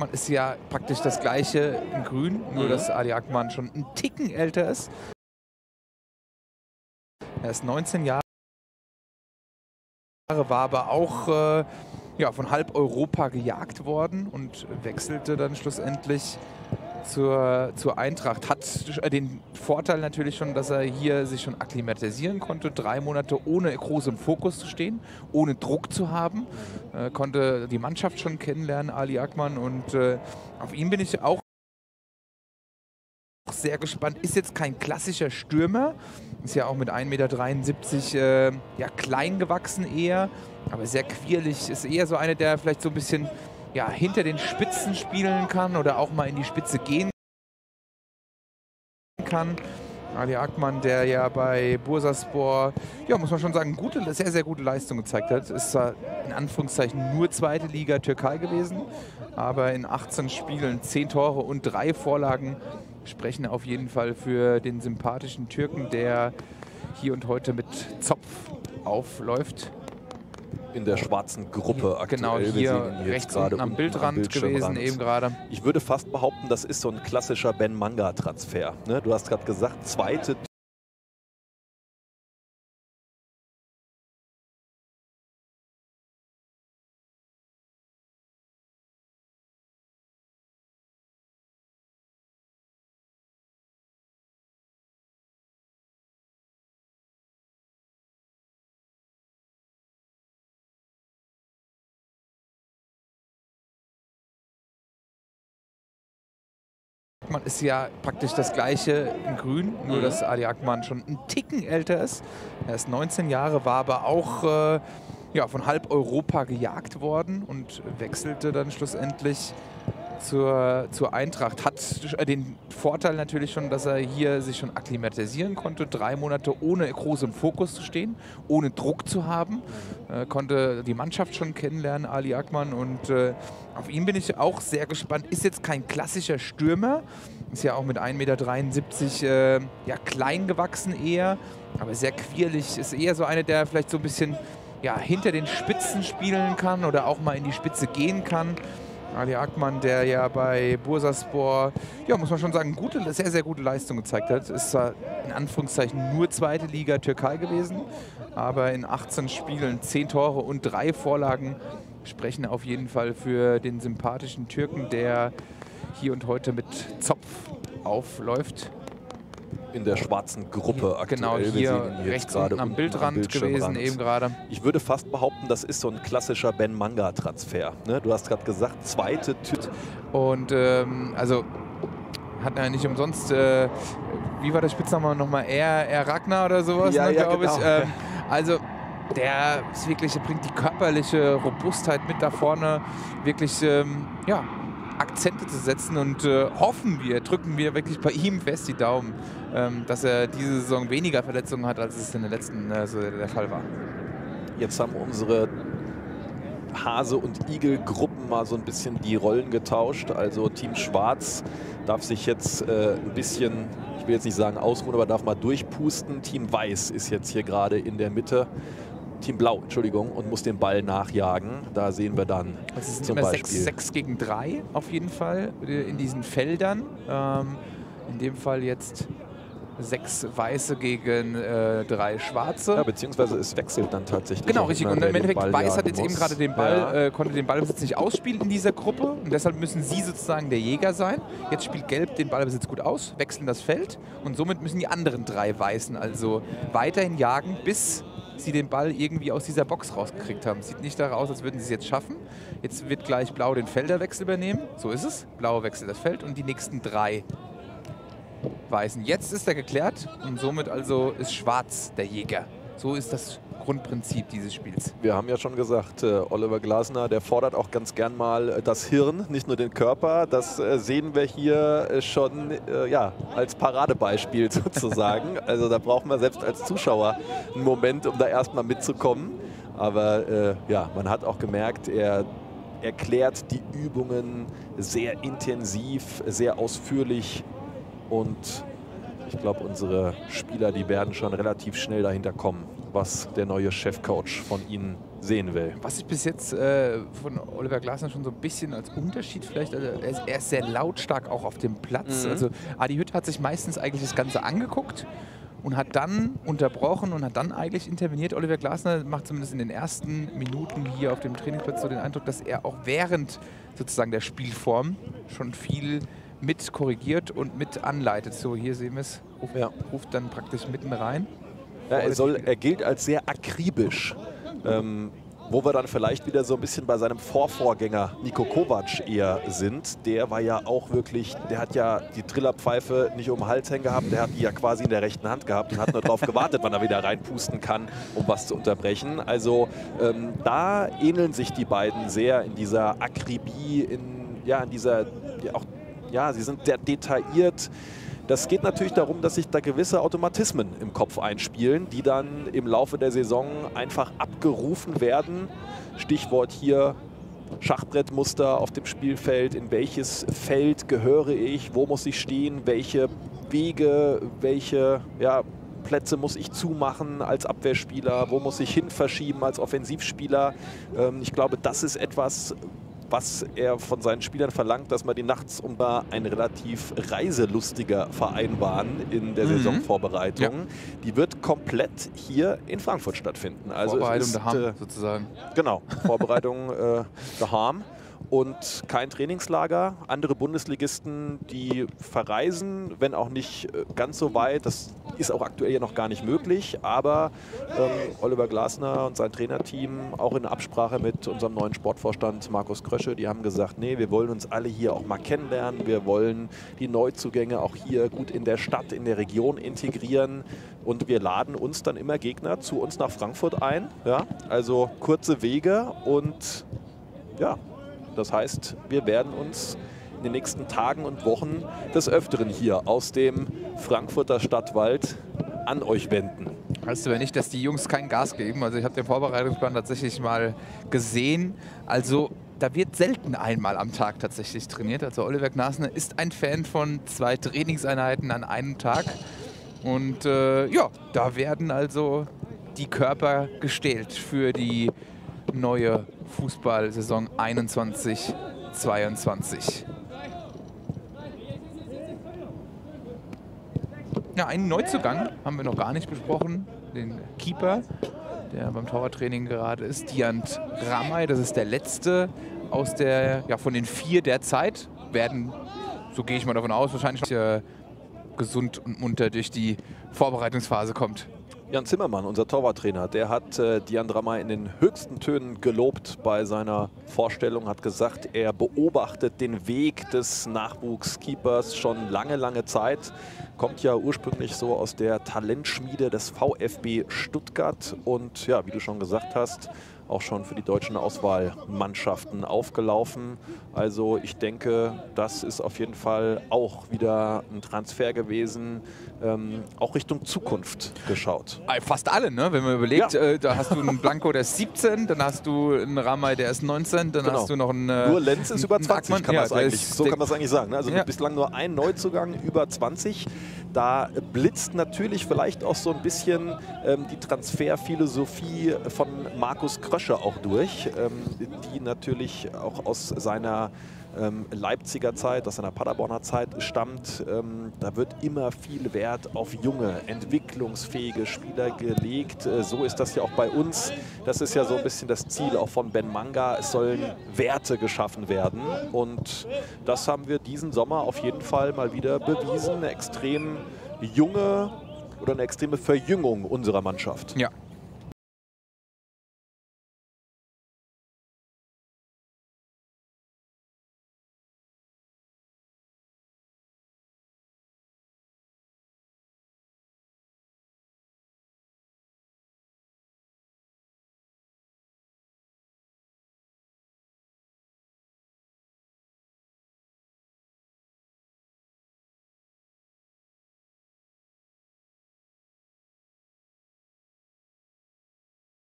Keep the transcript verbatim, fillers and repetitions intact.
Akman ist ja praktisch das gleiche in grün, nur mhm. dass Ali Akman schon einen Ticken älter ist. Er ist neunzehn Jahre, war aber auch äh, ja, von halb Europa gejagt worden und wechselte dann schlussendlich zur, zur Eintracht. Hat den Vorteil natürlich schon, dass er hier sich schon akklimatisieren konnte, drei Monate ohne groß im Fokus zu stehen, ohne Druck zu haben, äh, konnte die Mannschaft schon kennenlernen, Ali Akman, und äh, auf ihn bin ich auch sehr gespannt. Ist jetzt kein klassischer Stürmer, ist ja auch mit ein Meter dreiundsiebzig äh, ja, klein gewachsen eher, aber sehr quirlig, ist eher so einer, der vielleicht so ein bisschen ja, hinter den Spitzen spielen kann oder auch mal in die Spitze gehen kann. Ali Akman, der ja bei Bursaspor, ja, muss man schon sagen, gute, sehr, sehr gute Leistung gezeigt hat. Ist zwar in Anführungszeichen nur zweite Liga Türkei gewesen, aber in achtzehn Spielen zehn Tore und drei Vorlagen sprechen auf jeden Fall für den sympathischen Türken, der hier und heute mit Zopf aufläuft. In der schwarzen Gruppe aktuell. Genau, hier rechts unten am Bildrand gewesen eben gerade. Ich würde fast behaupten, das ist so ein klassischer Ben Manga-Transfer. Ne? Du hast gerade gesagt, zweite ist ja praktisch das gleiche in grün, nur mhm. dass Ali Akman schon einen Ticken älter ist. Er ist neunzehn Jahre, war aber auch äh, ja, von halb Europa gejagt worden und wechselte dann schlussendlich zur, zur Eintracht. Hat den Vorteil natürlich schon, dass er hier sich schon akklimatisieren konnte, drei Monate ohne groß im Fokus zu stehen, ohne Druck zu haben, äh, konnte die Mannschaft schon kennenlernen, Ali Akman, und äh, auf ihn bin ich auch sehr gespannt. Ist jetzt kein klassischer Stürmer, ist ja auch mit ein Meter dreiundsiebzig äh, ja, klein gewachsen eher, aber sehr quirlig, ist eher so einer, der vielleicht so ein bisschen ja, hinter den Spitzen spielen kann oder auch mal in die Spitze gehen kann. Ali Akman, der ja bei Bursaspor, ja, muss man schon sagen, gute, sehr, sehr gute Leistung gezeigt hat. Ist zwar in Anführungszeichen nur zweite Liga Türkei gewesen, aber in achtzehn Spielen zehn Tore und drei Vorlagen sprechen auf jeden Fall für den sympathischen Türken, der hier und heute mit Zopf aufläuft. In der schwarzen Gruppe aktuell. Genau, hier rechts unten am Bildrand gewesen eben gerade. Ich würde fast behaupten, das ist so ein klassischer Ben Manga-Transfer. Ne? Du hast gerade gesagt, zweite Tüte. Und ähm, also hat er nicht umsonst, äh, wie war der Spitzname nochmal, er, er Ragnar oder sowas, ja, ne, ja, glaube genau. ich. Ähm, also der ist wirklich, bringt die körperliche Robustheit mit da vorne, wirklich, ähm, ja, Akzente zu setzen, und äh, hoffen wir, drücken wir wirklich bei ihm fest die Daumen, ähm, dass er diese Saison weniger Verletzungen hat, als es in der letzten äh, so der Fall war. Jetzt haben unsere Hase- und Igel-Gruppen mal so ein bisschen die Rollen getauscht. Also Team Schwarz darf sich jetzt äh, ein bisschen, ich will jetzt nicht sagen ausruhen, aber darf mal durchpusten. Team Weiß ist jetzt hier gerade in der Mitte. Team Blau, Entschuldigung, und muss den Ball nachjagen. Da sehen wir dann das ist zum Beispiel sechs gegen drei auf jeden Fall in diesen Feldern. Ähm, in dem Fall jetzt sechs Weiße gegen äh, drei Schwarze. Ja, beziehungsweise es wechselt dann tatsächlich. Genau, richtig. Und im Endeffekt, Weiß hat jetzt muss. eben gerade den Ball, ja. äh, konnte den Ballbesitz nicht ausspielen in dieser Gruppe. Und deshalb müssen sie sozusagen der Jäger sein. Jetzt spielt Gelb den Ballbesitz gut aus, wechseln das Feld. Und somit müssen die anderen drei Weißen also weiterhin jagen, bis sie den Ball irgendwie aus dieser Box rausgekriegt haben. Sieht nicht danach aus, als würden sie es jetzt schaffen. Jetzt wird gleich Blau den Felderwechsel übernehmen. So ist es. Blau wechselt das Feld und die nächsten drei Weißen. Jetzt ist er geklärt und somit also ist Schwarz der Jäger. So ist das Grundprinzip dieses Spiels. Wir haben ja schon gesagt, äh, Oliver Glasner, der fordert auch ganz gern mal äh, das Hirn, nicht nur den Körper. Das äh, sehen wir hier äh, schon äh, ja, als Paradebeispiel sozusagen. Also da braucht man selbst als Zuschauer einen Moment, um da erstmal mitzukommen. Aber äh, ja, man hat auch gemerkt, er erklärt die Übungen sehr intensiv, sehr ausführlich, und ich glaube, unsere Spieler, die werden schon relativ schnell dahinter kommen. was der neue Chefcoach von Ihnen sehen will. Was ich bis jetzt äh, von Oliver Glasner schon so ein bisschen als Unterschied vielleicht, also er, ist, er ist sehr lautstark auch auf dem Platz. Mhm. Also Adi Hütter hat sich meistens eigentlich das Ganze angeguckt und hat dann unterbrochen und hat dann eigentlich interveniert. Oliver Glasner macht zumindest in den ersten Minuten hier auf dem Trainingsplatz so den Eindruck, dass er auch während sozusagen der Spielform schon viel mit korrigiert und mit anleitet. So, hier sehen wir es, ruft, ja. ruft dann praktisch mitten rein. Ja, er, soll, er gilt als sehr akribisch, ähm, wo wir dann vielleicht wieder so ein bisschen bei seinem Vorvorgänger Nico Kovac eher sind. Der war ja auch wirklich, der hat ja die Trillerpfeife nicht um den Hals hängen gehabt, der hat die ja quasi in der rechten Hand gehabt und hat nur darauf gewartet, wann er wieder reinpusten kann, um was zu unterbrechen. Also ähm, da ähneln sich die beiden sehr in dieser Akribie, in, ja, in dieser, ja, auch, ja, sie sind sehr detailliert. Das geht natürlich darum, dass sich da gewisse Automatismen im Kopf einspielen, die dann im Laufe der Saison einfach abgerufen werden. Stichwort hier Schachbrettmuster auf dem Spielfeld. In welches Feld gehöre ich? Wo muss ich stehen? Welche Wege, welche ja, Plätze muss ich zumachen als Abwehrspieler? Wo muss ich hin verschieben als Offensivspieler? Ich glaube, das ist etwas, was er von seinen Spielern verlangt, dass man die nachts um da ein relativ reiselustiger Verein waren in der mhm. Saisonvorbereitung. Ja. Die wird komplett hier in Frankfurt stattfinden. Also Vorbereitung ist, daheim äh, sozusagen. Genau, Vorbereitung äh, daheim. Und kein Trainingslager. Andere Bundesligisten, die verreisen, wenn auch nicht ganz so weit. Das ist auch aktuell ja noch gar nicht möglich. Aber ähm, Oliver Glasner und sein Trainerteam, auch in Absprache mit unserem neuen Sportvorstand Markus Krösche, die haben gesagt, nee, wir wollen uns alle hier auch mal kennenlernen. Wir wollen die Neuzugänge auch hier gut in der Stadt, in der Region integrieren. Und wir laden uns dann immer Gegner zu uns nach Frankfurt ein. Ja? Also kurze Wege und ja. Das heißt, wir werden uns in den nächsten Tagen und Wochen des Öfteren hier aus dem Frankfurter Stadtwald an euch wenden. Heißt aber nicht, dass die Jungs kein Gas geben. Also ich habe den Vorbereitungsplan tatsächlich mal gesehen. Also da wird selten einmal am Tag tatsächlich trainiert. Also Oliver Glasner ist ein Fan von zwei Trainingseinheiten an einem Tag. Und äh, ja, da werden also die Körper gestählt für die neue Fußballsaison einundzwanzig zweiundzwanzig. Ja, einen Neuzugang haben wir noch gar nicht besprochen. Den Keeper, der beim Torwarttraining gerade ist, Diant Ramaj. Das ist der letzte aus der, ja, von den vier derzeit. Werden, so gehe ich mal davon aus, wahrscheinlich noch, äh, gesund und munter durch die Vorbereitungsphase kommt. Jan Zimmermann, unser Torwarttrainer, der hat äh, Diant Ramaj in den höchsten Tönen gelobt bei seiner Vorstellung, hat gesagt, er beobachtet den Weg des Nachwuchskeepers schon lange, lange Zeit. Kommt ja ursprünglich so aus der Talentschmiede des VfB Stuttgart und ja, wie du schon gesagt hast, auch schon für die deutschen Auswahlmannschaften aufgelaufen. Also ich denke, das ist auf jeden Fall auch wieder ein Transfer gewesen, ähm, auch Richtung Zukunft geschaut. Fast alle, ne? Wenn man überlegt, ja. äh, da hast du einen Blanco, der ist siebzehn, dann hast du einen Ramaj, der ist neunzehn, dann genau. hast du noch einen... Äh, nur Lenz ist über zwanzig, Akman, kann ja, eigentlich, so kann man es eigentlich sagen. Ne? Also ja. bislang nur ein Neuzugang über zwanzig. Da blitzt natürlich vielleicht auch so ein bisschen ähm, die Transferphilosophie von Markus Krösche auch durch, ähm, die natürlich auch aus seiner ähm, Leipziger Zeit, aus seiner Paderborner Zeit stammt. Ähm, da wird immer viel Wert auf junge, entwicklungsfähige Spieler gelegt. Äh, so ist das ja auch bei uns. Das ist ja so ein bisschen das Ziel auch von Ben Manga. Es sollen Werte geschaffen werden und das haben wir diesen Sommer auf jeden Fall mal wieder bewiesen. Eine extrem junge oder eine extreme Verjüngung unserer Mannschaft. Ja,